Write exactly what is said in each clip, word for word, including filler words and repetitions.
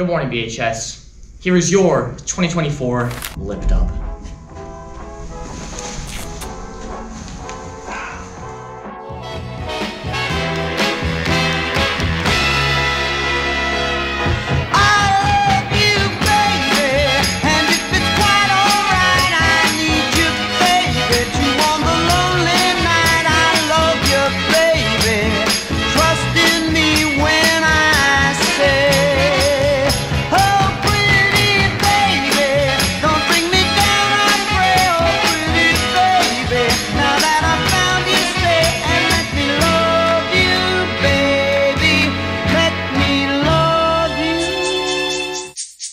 Good morning, B H S. Here is your twenty twenty-four Lip Dub.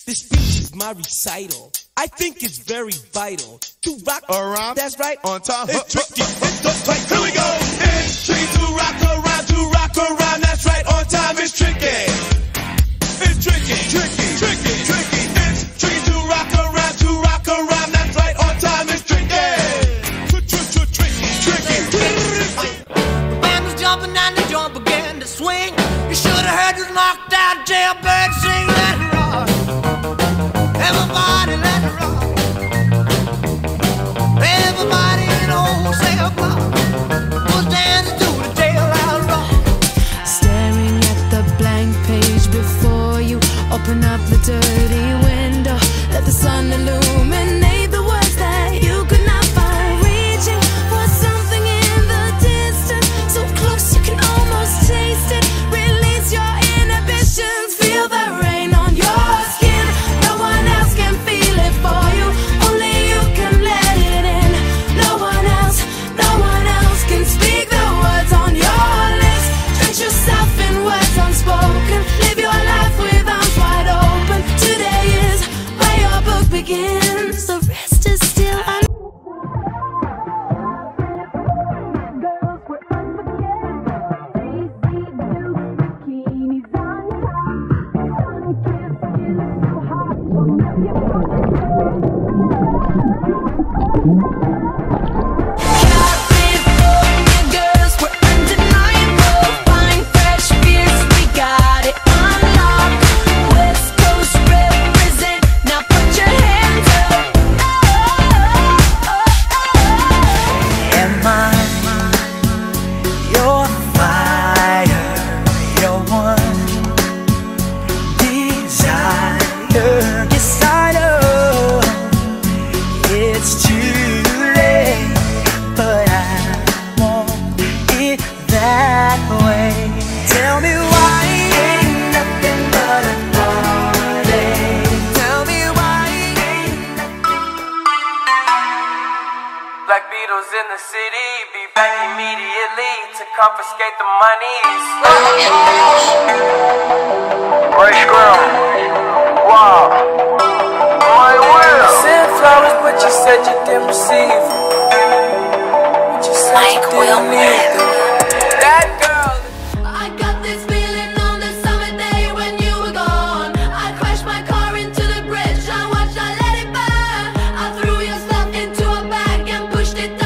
This speech is my recital. I think it's very vital to rock around. That's right, on top. It's tricky. It's the spike. Here we go. It's tricky to rock around, to rock around. That's right, on time. It's tricky. It's tricky, tricky, tricky, tricky. It's tricky to rock around, to rock around. That's right, on time. It's tricky. Tricky, tricky, tricky. The band was jumping and the jump began to swing. You should have heard this knocked out jailbird sing. Let it rock. Everybody let it rock. Everybody in the whole cell block was dancing to the daylight rock. Staring at the blank page before you, open up the dirty window, let the sun illuminate the words that you could not find. Reaching for something in the distance, so close you can almost taste it. Release your inhibitions, feel the rain on your skin. In the city, be back immediately to confiscate the monies. Ray Scrum, wow, my will. You sent flowers, but you said you didn't receive. But you said Mike you didn't need them. That girl. I got this feeling on the summer day when you were gone. I crashed my car into the bridge. I watched, I let it burn. I threw your stuff into a bag and pushed it down.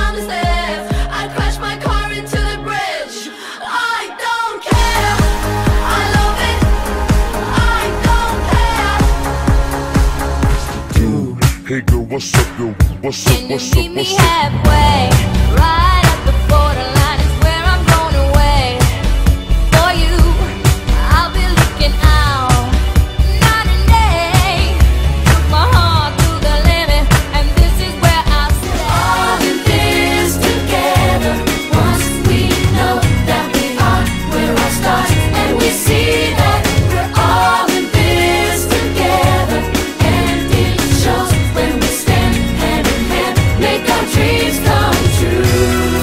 Hey girl, what's up, girl? What's up, what's up, what's up? Can you meet me halfway? Right at the borderline is where I'm blown away. For you, I'll be looking out night and day. Took my heart to the limit, and this is where I'll stay. All in this together, once we know that we are, we're all stars, and we see that we're all in this together, and it shows. When we stand hand in hand, make our dreams come true.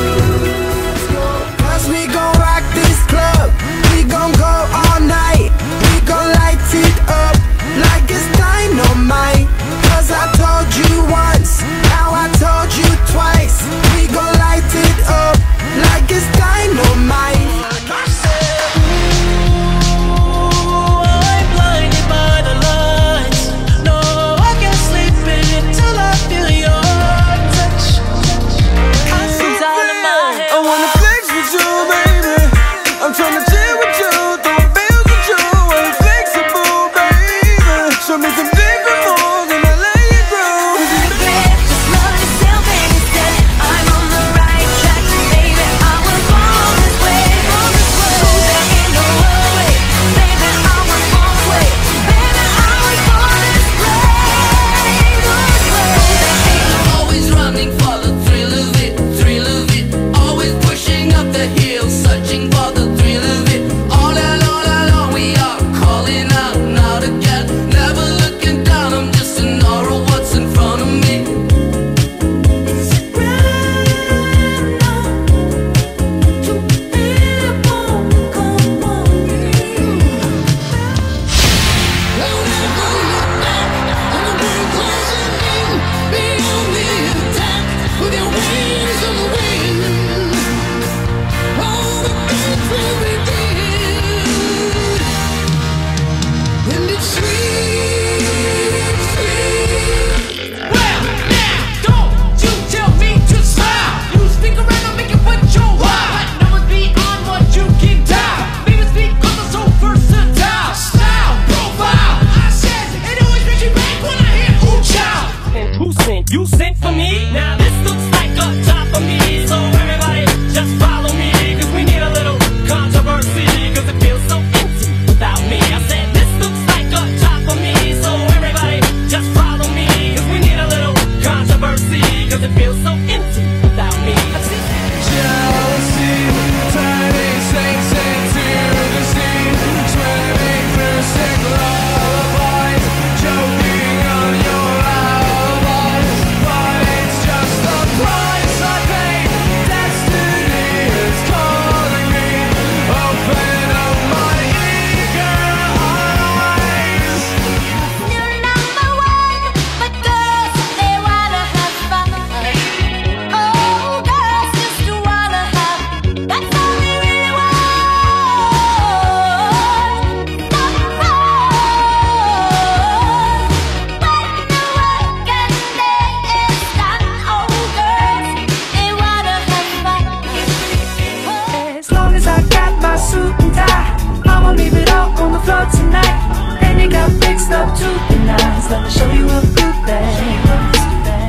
up to the nines. Let me show you a few things.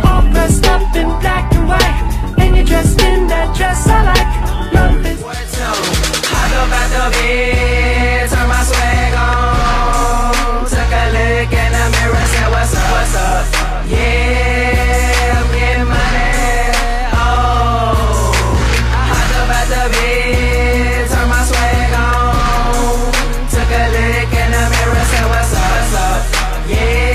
All dressed up in black and white, and you're dressed in that dress I like. Love is what you hot up at the beat. Turn my swag on. Took a look in the mirror, say what's up, what's up. Yeah, I'm getting money. Oh, hot up at the beat. Turn my swag on. Took a look in the mirror, say what's up, what's up. Yeah.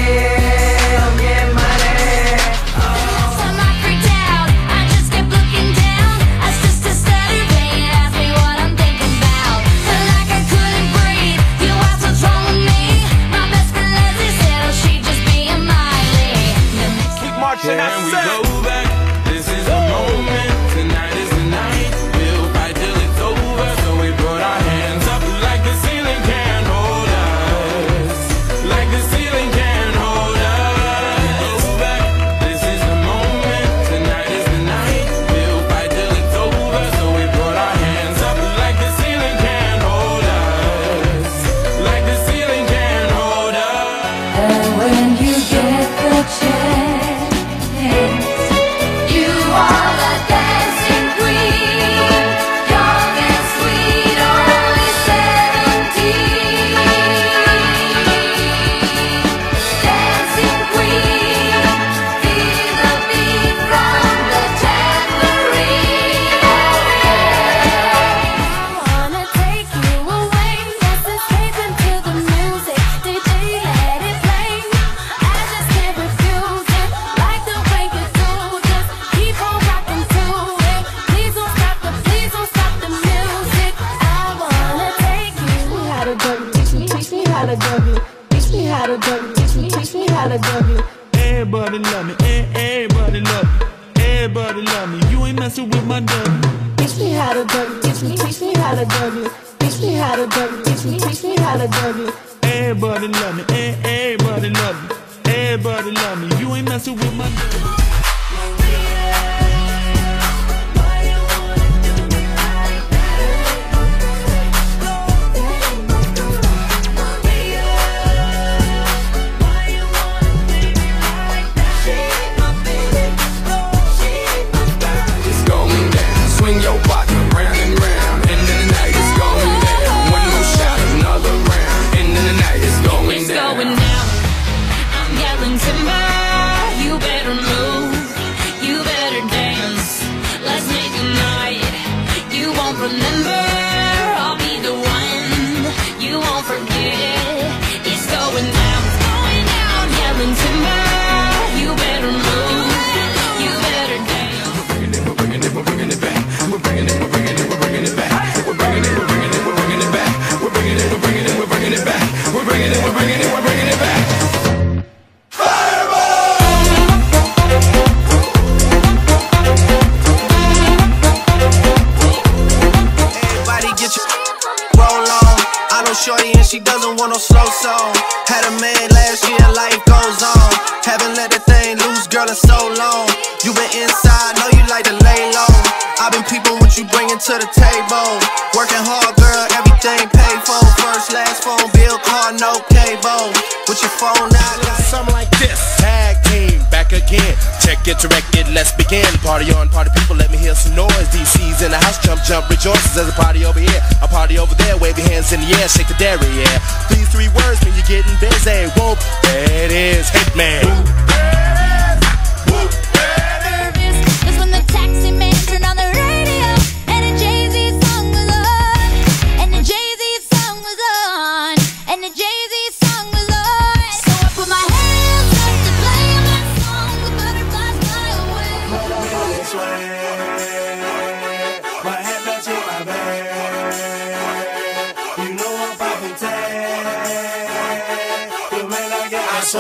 When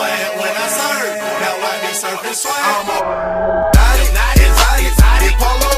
I surf, now I be surfing swag. I'm a... Naughty, naughty, naughty, naughty, polo.